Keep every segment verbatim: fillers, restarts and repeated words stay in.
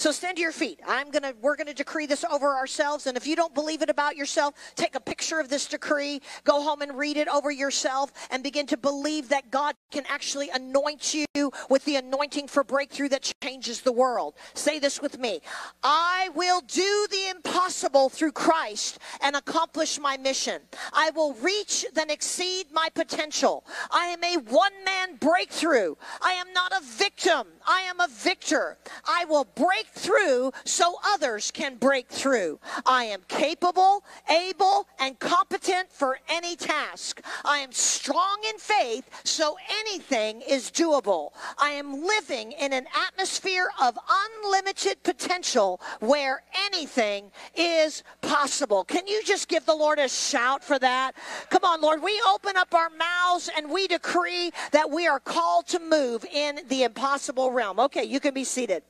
So stand to your feet. I'm gonna, we're gonna decree this over ourselves. And if you don't believe it about yourself, take a picture of this decree, go home and read it over yourself, and begin to believe that God can actually anoint you with the anointing for breakthrough that changes the world. Say this with me. I will do the impossible through Christ and accomplish my mission. I will reach then exceed my potential. I am a one-man breakthrough. I am not a victim. I am a victor. I will break through so others can break through. I am capable, able, and competent for any task. I am strong in faith, so anything is doable. I am living in an atmosphere of unlimited potential where anything is possible. Can you just give the Lord a shout for that? Come on, Lord. We open up our mouths and we decree that we are called to move in the impossible realm. Okay, you can be seated.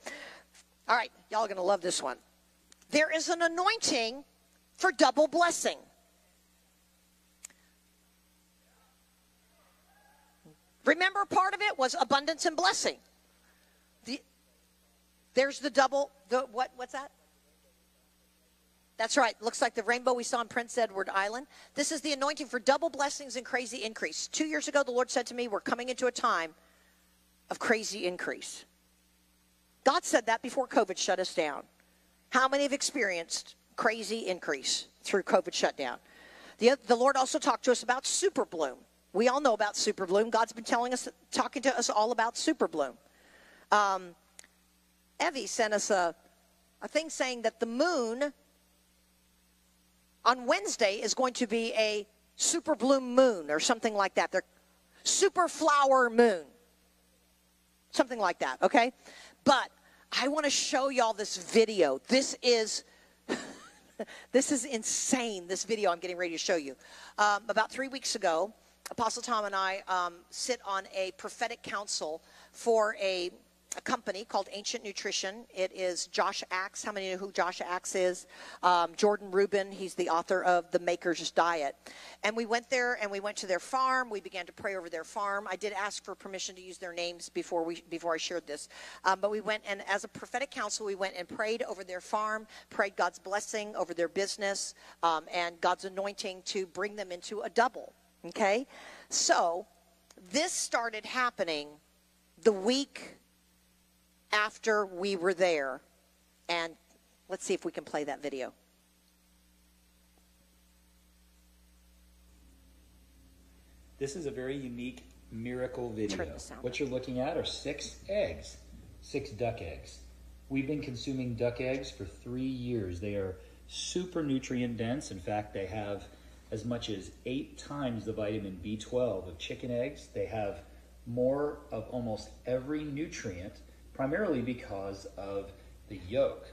All right, y'all are going to love this one. There is an anointing for double blessing. Remember, part of it was abundance and blessing. The, there's the double, the, what, what's that? That's right. Looks like the rainbow we saw in Prince Edward Island. This is the anointing for double blessings and crazy increase. Two years ago, the Lord said to me, we're coming into a time of crazy increase. God said that before COVID shut us down. How many have experienced crazy increase through COVID shutdown? The, the Lord also talked to us about Super Bloom. We all know about Super Bloom. God's been telling us, talking to us all about Super Bloom. Um, Evie sent us a, a thing saying that the moon on Wednesday is going to be a Super Bloom moon or something like that. They're Super Flower moon. Something like that, okay? But I want to show y'all this video. This is, this is insane, this video I'm getting ready to show you. Um, about three weeks ago, Apostle Tom and I um, sit on a prophetic council for a, a company called Ancient Nutrition. It is Josh Axe. How many know who Josh Axe is? Um, Jordan Rubin. He's the author of The Maker's Diet. And we went there and we went to their farm. We began to pray over their farm. I did ask for permission to use their names before we before I shared this. Um, but we went and as a prophetic council, we went and prayed over their farm, prayed God's blessing over their business, um, and God's anointing to bring them into a double. Okay, so this started happening the week after we were there. And let's see if we can play that video. This is a very unique miracle video. What you're looking at are six eggs, six duck eggs. We've been consuming duck eggs for three years. They are super nutrient dense. In fact, they have as much as eight times the vitamin B twelve of chicken eggs. They have more of almost every nutrient, primarily because of the yolk.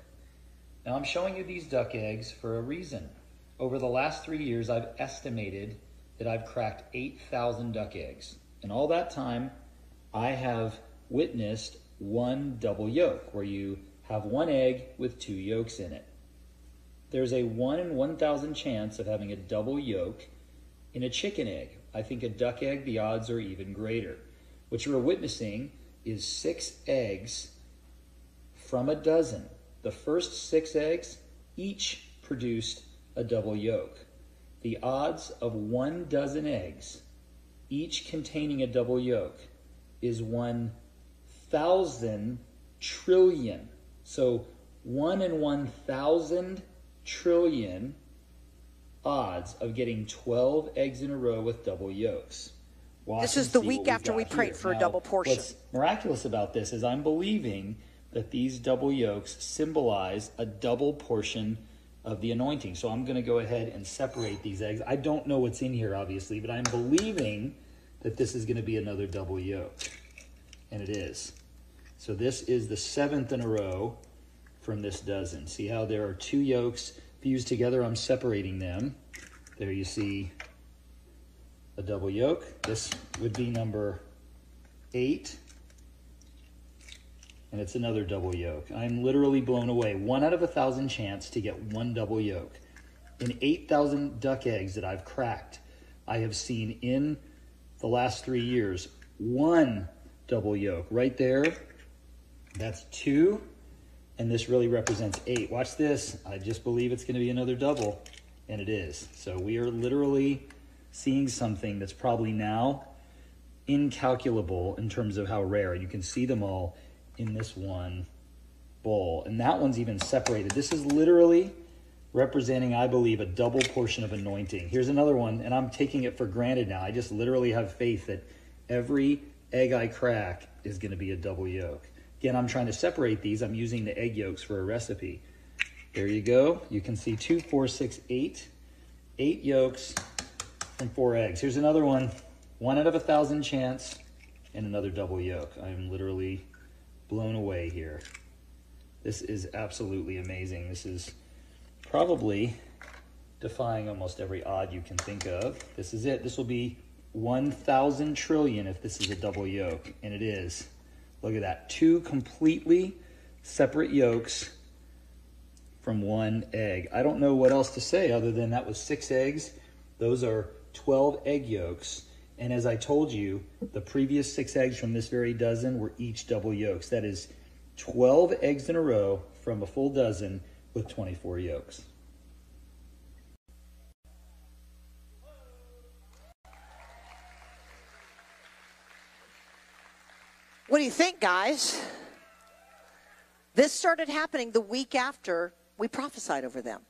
Now I'm showing you these duck eggs for a reason. Over the last three years, I've estimated that I've cracked eight thousand duck eggs. And all that time, I have witnessed one double yolk, where you have one egg with two yolks in it. There's a one in one thousand chance of having a double yolk in a chicken egg. I think a duck egg, the odds are even greater. What you're witnessing is six eggs from a dozen. The first six eggs each produced a double yolk. The odds of one dozen eggs, each containing a double yolk, is one thousand trillion. So one in one thousand trillion odds of getting twelve eggs in a row with double yolks. Watch this is the week after we prayed here. for now, a double portion. What's miraculous about this is I'm believing that these double yolks symbolize a double portion of the anointing. So I'm going to go ahead and separate these eggs. I don't know what's in here, obviously, but I'm believing that this is going to be another double yolk. And it is. So this is the seventh in a row from this dozen. See how there are two yolks fused together? I'm separating them. There you see a double yolk. This would be number eight. And it's another double yolk. I'm literally blown away. One out of a thousand chance to get one double yolk. In eight thousand duck eggs that I've cracked, I have seen in the last three years, one double yolk. Right there, that's two. and this really represents eight. Watch this. I just believe it's going to be another double, and it is. So we are literally seeing something that's probably now incalculable in terms of how rare. You can see them all in this one bowl, and that one's even separated. This is literally representing, I believe, a double portion of anointing. Here's another one, and I'm taking it for granted now. I just literally have faith that every egg I crack is going to be a double yolk. Again, I'm trying to separate these. I'm using the egg yolks for a recipe. There you go. You can see two, four, six, eight. Eight yolks and four eggs. Here's another one. One out of a thousand chance and another double yolk. I am literally blown away here. This is absolutely amazing. This is probably defying almost every odd you can think of. This is it. This will be one thousand trillion if this is a double yolk, and it is. Look at that. Two completely separate yolks from one egg. I don't know what else to say other than that was six eggs. Those are twelve egg yolks. And as I told you, the previous six eggs from this very dozen were each double yolks. That is twelve eggs in a row from a full dozen with twenty-four yolks. What do you think, guys? This started happening the week after we prophesied over them,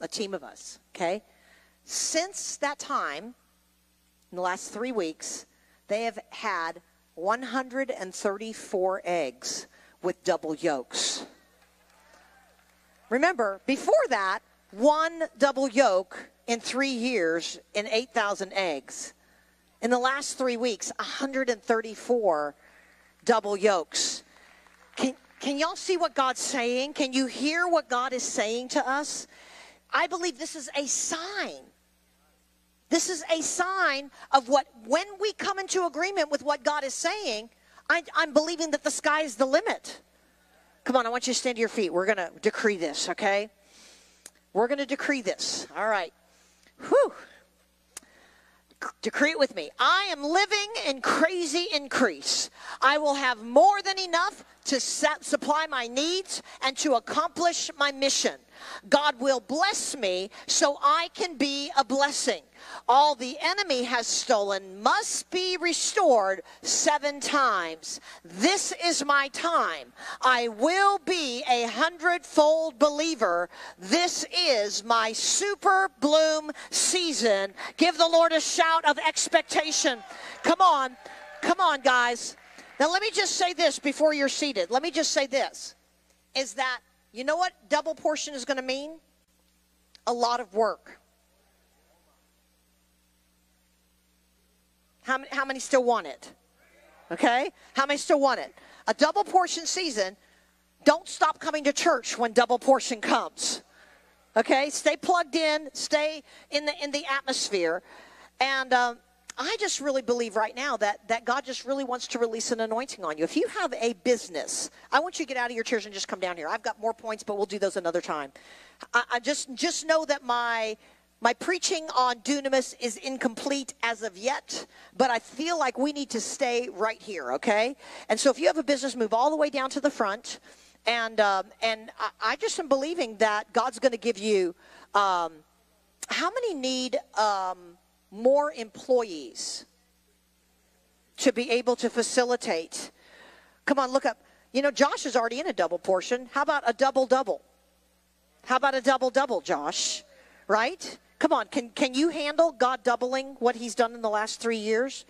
a team of us, okay? Since that time, in the last three weeks, they have had one hundred thirty-four eggs with double yolks. Remember, before that, one double yolk in three years and eight thousand eggs. In the last three weeks, one hundred thirty-four double yolks. Can, can y'all see what God's saying? Can you hear what God is saying to us? I believe this is a sign. This is a sign of what, when we come into agreement with what God is saying, I, I'm believing that the sky is the limit. Come on, I want you to stand to your feet. We're going to decree this, okay? We're going to decree this. All right. Whew. Decree it with me. I am living in crazy increase. I will have more than enough to supply my needs and to accomplish my mission. God will bless me so I can be a blessing. All the enemy has stolen must be restored seven times. This is my time. I will be a hundredfold believer. This is my super bloom season. Give the Lord a shout of expectation. Come on. Come on, guys. Now, let me just say this before you're seated. Let me just say this, is that, you know what double portion is going to mean? A lot of work. How many, how many still want it? Okay? How many still want it? A double portion season, don't stop coming to church when double portion comes. Okay? Stay plugged in. Stay in the, in the atmosphere. And um, I just really believe right now that, that God just really wants to release an anointing on you. If you have a business, I want you to get out of your chairs and just come down here. I've got more points, but we'll do those another time. I, I just, just know that my, my preaching on dunamis is incomplete as of yet, but I feel like we need to stay right here, okay? And so if you have a business, move all the way down to the front. And, um, and I, I just am believing that God's going to give you, um, how many need... Um, more employees to be able to facilitate. Come on, look up. You know, Josh is already in a double portion. How about a double-double? How about a double-double, Josh? Right? Come on, can, can you handle God doubling what he's done in the last three years?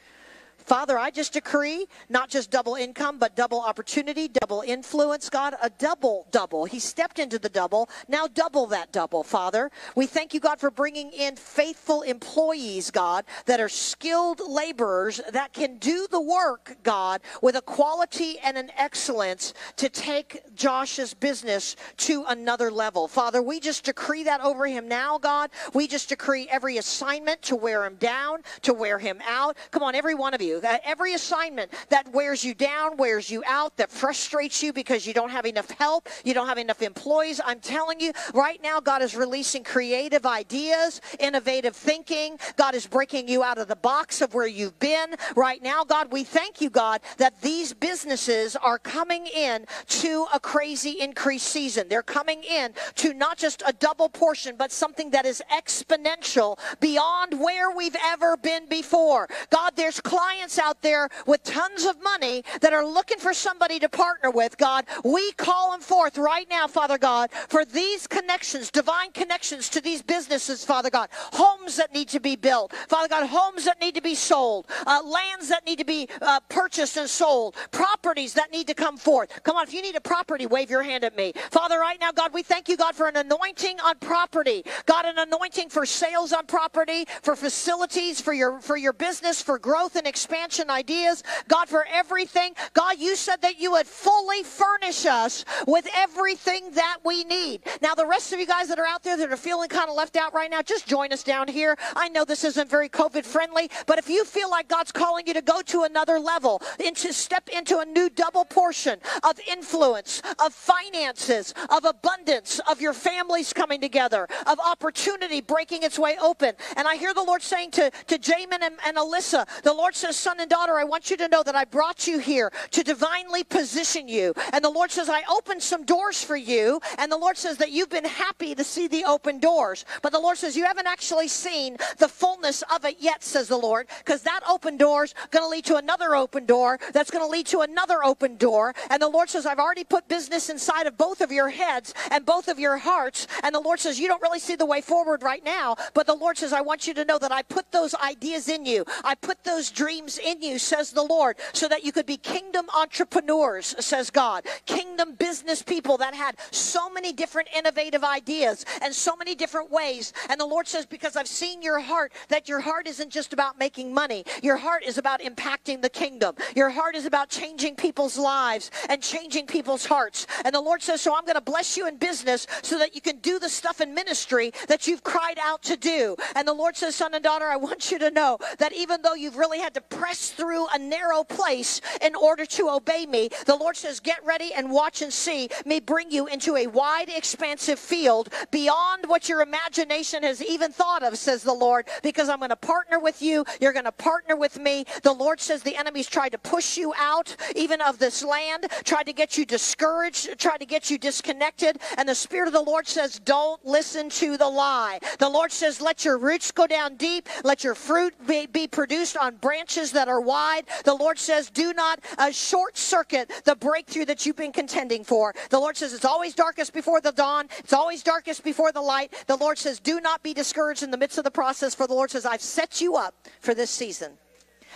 Father, I just decree not just double income, but double opportunity, double influence. God, a double double. He stepped into the double. Now double that double, Father. We thank you, God, for bringing in faithful employees, God, that are skilled laborers that can do the work, God, with a quality and an excellence to take Josh's business to another level. Father, we just decree that over him now, God. We just decree every assignment to wear him down, to wear him out. Come on, every one of you. you. Every assignment that wears you down, wears you out, that frustrates you because you don't have enough help, you don't have enough employees. I'm telling you, right now, God is releasing creative ideas, innovative thinking. God is breaking you out of the box of where you've been. Right now, God, we thank you, God, that these businesses are coming in to a crazy increase season. They're coming in to not just a double portion, but something that is exponential beyond where we've ever been before. God, there's clients out there with tons of money that are looking for somebody to partner with, God. We call them forth right now, Father God, for these connections, divine connections to these businesses, Father God. Homes that need to be built, Father God, homes that need to be sold, uh, lands that need to be uh, purchased and sold, properties that need to come forth. Come on, if you need a property, wave your hand at me. Father, right now, God, we thank you, God, for an anointing on property. God, an anointing for sales on property, for facilities, for your, for your business, for growth and expansion ideas. God, for everything. God, you said that you would fully furnish us with everything that we need. Now, the rest of you guys that are out there that are feeling kind of left out right now, just join us down here. I know this isn't very COVID friendly, but if you feel like God's calling you to go to another level, into step into a new double portion of influence, of finances, of abundance, of your families coming together, of opportunity breaking its way open. And I hear the Lord saying to, to Jamin and, and Alyssa, the Lord says, son and daughter, I want you to know that I brought you here to divinely position you. And the Lord says, I opened some doors for you. And the Lord says that you've been happy to see the open doors. But the Lord says, you haven't actually seen the fullness of it yet, says the Lord, because that open door is going to lead to another open door. That's going to lead to another open door. And the Lord says, I've already put business inside of both of your heads and both of your hearts. And the Lord says, you don't really see the way forward right now. But the Lord says, I want you to know that I put those ideas in you. I put those dreams in you, says the Lord, so that you could be kingdom entrepreneurs, says God. Kingdom business people that had so many different innovative ideas and so many different ways. And the Lord says, because I've seen your heart, that your heart isn't just about making money. Your heart is about impacting the kingdom. Your heart is about changing people's lives and changing people's hearts. And the Lord says, so I'm going to bless you in business so that you can do the stuff in ministry that you've cried out to do. And the Lord says, son and daughter, I want you to know that even though you've really had to press through a narrow place in order to obey me, the Lord says, get ready and watch and see me bring you into a wide, expansive field beyond what your imagination has even thought of, says the Lord, because I'm going to partner with you. You're going to partner with me. The Lord says the enemy's tried to push you out, even of this land, tried to get you discouraged, tried to get you disconnected. And the Spirit of the Lord says, don't listen to the lie. The Lord says, let your roots go down deep. Let your fruit be, be produced on branches that are wide. The Lord says, do not uh, short circuit the breakthrough that you've been contending for. The Lord says, it's always darkest before the dawn. It's always darkest before the light. The Lord says, do not be discouraged in the midst of the process, for the Lord says, I've set you up for this season.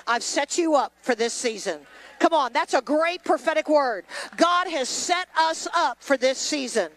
I've set you up for this season. Come on, that's a great prophetic word. God has set us up for this season.